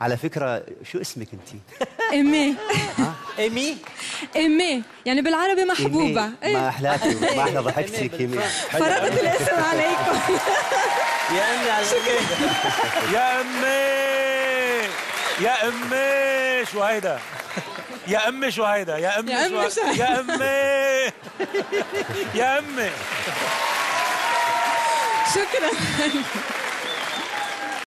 على فكرة شو اسمك انتي؟ إيمي. إيمي؟ إيمي يعني بالعربي محبوبة. ما أحلاتي وما أحلى ضحكتك إيمي. فرضت الاسم عليكم. يا أمي على يا أمي يا أمي شو هيدا؟ يا أمي شو هيدا؟ يا أمي شو هيدا؟ يا أمي يا أمي شكرا.